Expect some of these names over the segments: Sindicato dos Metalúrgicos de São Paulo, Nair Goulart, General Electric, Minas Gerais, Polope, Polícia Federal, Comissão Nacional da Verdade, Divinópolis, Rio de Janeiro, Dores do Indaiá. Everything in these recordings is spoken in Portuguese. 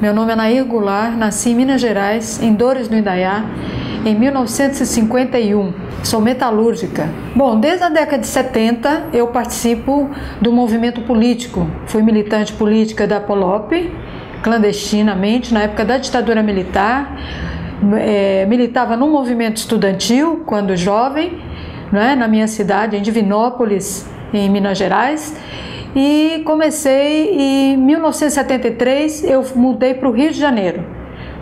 Meu nome é Nair Goulart, nasci em Minas Gerais, em Dores do Indaiá, em 1951. Sou metalúrgica. Bom, desde a década de 70 eu participo do movimento político. Fui militante política da Polope, clandestinamente, na época da ditadura militar. Militava no movimento estudantil, quando jovem, né, na minha cidade, em Divinópolis, em Minas Gerais. E comecei em 1973, eu mudei para o Rio de Janeiro.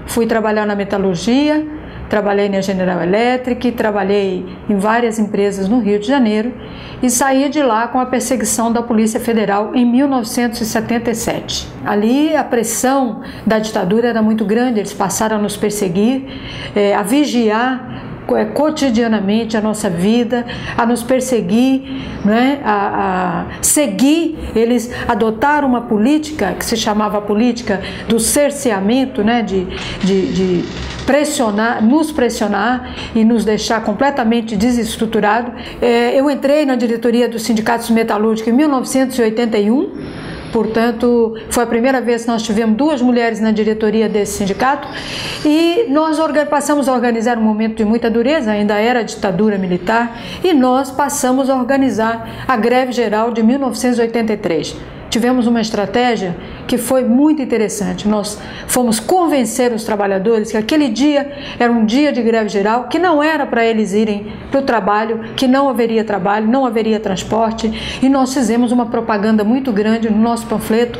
Fui trabalhar na metalurgia, trabalhei na General Electric, trabalhei em várias empresas no Rio de Janeiro e saí de lá com a perseguição da Polícia Federal em 1977. Ali a pressão da ditadura era muito grande, eles passaram a nos perseguir, a vigiar cotidianamente a nossa vida, a nos perseguir, né? a seguir. Eles adotaram uma política que se chamava política do cerceamento, né? de pressionar, nos pressionar e nos deixar completamente desestruturado. Eu entrei na diretoria dos sindicatos metalúrgicos em 1981, portanto, foi a primeira vez que nós tivemos duas mulheres na diretoria desse sindicato e nós passamos a organizar um momento de muita dureza, ainda era a ditadura militar, e nós passamos a organizar a greve geral de 1983. Tivemos uma estratégia que foi muito interessante. Nós fomos convencer os trabalhadores que aquele dia era um dia de greve geral, que não era para eles irem para o trabalho, que não haveria trabalho, não haveria transporte. E nós fizemos uma propaganda muito grande no nosso panfleto,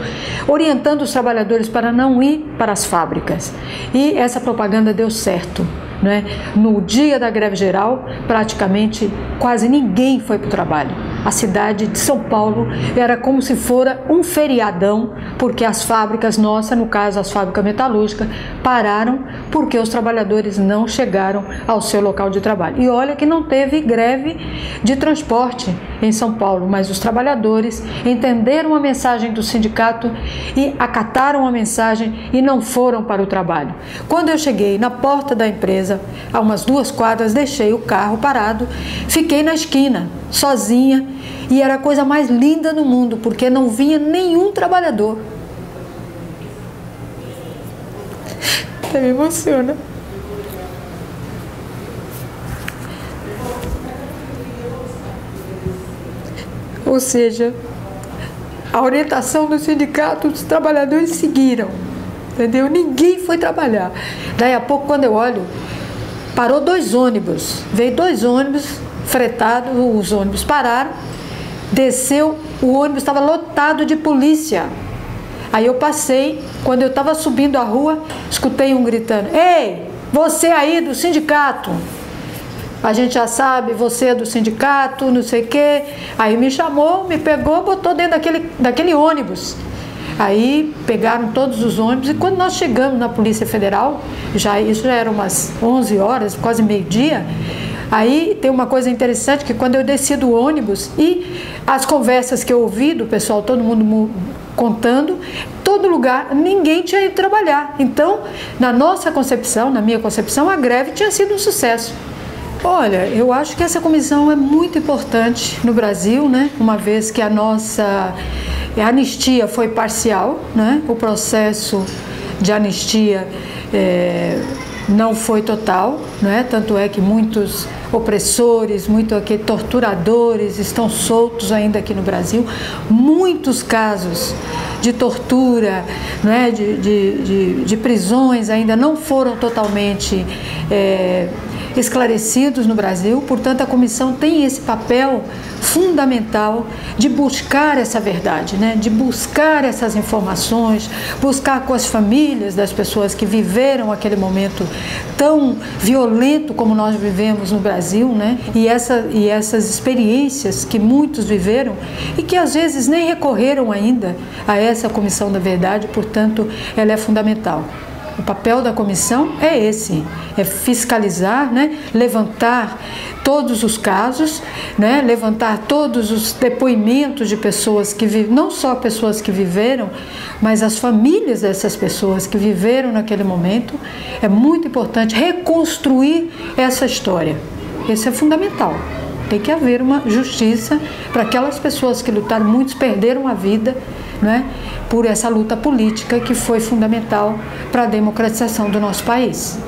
orientando os trabalhadores para não ir para as fábricas. E essa propaganda deu certo, né? No dia da greve geral, praticamente quase ninguém foi para o trabalho. A cidade de São Paulo era como se fora um feriadão, porque as fábricas nossas, no caso as fábricas metalúrgicas, pararam porque os trabalhadores não chegaram ao seu local de trabalho. E olha que não teve greve de transporte em São Paulo, mas os trabalhadores entenderam a mensagem do sindicato e acataram a mensagem e não foram para o trabalho. Quando eu cheguei na porta da empresa, a umas 2 quadras, deixei o carro parado, fiquei na esquina, sozinha, e era a coisa mais linda no mundo, porque não vinha nenhum trabalhador. Até me emociona. Ou seja, a orientação do sindicato, os trabalhadores seguiram, entendeu? Ninguém foi trabalhar. Daí a pouco, quando eu olho, parou 2 ônibus, veio 2 ônibus fretados, os ônibus pararam, desceu, o ônibus estava lotado de polícia. Aí eu passei, quando eu estava subindo a rua, escutei um gritando: "Ei, você aí do sindicato! A gente já sabe, você é do sindicato, não sei o quê." Aí me chamou, me pegou, botou dentro daquele ônibus. Aí pegaram todos os ônibus e quando nós chegamos na Polícia Federal, isso já era umas 11 horas, quase meio-dia. Aí tem uma coisa interessante, que quando eu desci do ônibus e as conversas que eu ouvi do pessoal, todo mundo contando, todo lugar, ninguém tinha ido trabalhar. Então, na nossa concepção, na minha concepção, a greve tinha sido um sucesso. Olha, eu acho que essa comissão é muito importante no Brasil, né? Uma vez que a nossa anistia foi parcial, né? O processo de anistia não foi total, né? Tanto é que muitos opressores, muitos aqui torturadores estão soltos ainda aqui no Brasil. Muitos casos de tortura, né? de prisões ainda não foram totalmente esclarecidos no Brasil, portanto a comissão tem esse papel fundamental de buscar essa verdade, né? De buscar essas informações, buscar com as famílias das pessoas que viveram aquele momento tão violento como nós vivemos no Brasil, né? E essas experiências que muitos viveram e que às vezes nem recorreram ainda a essa comissão da verdade, portanto ela é fundamental. O papel da comissão é esse, é fiscalizar, né? Levantar todos os casos, né? Levantar todos os depoimentos de pessoas que vivem, não só pessoas que viveram, mas as famílias dessas pessoas que viveram naquele momento. É muito importante reconstruir essa história, isso é fundamental. Tem que haver uma justiça para aquelas pessoas que lutaram, muitos perderam a vida, né, por essa luta política que foi fundamental para a democratização do nosso país.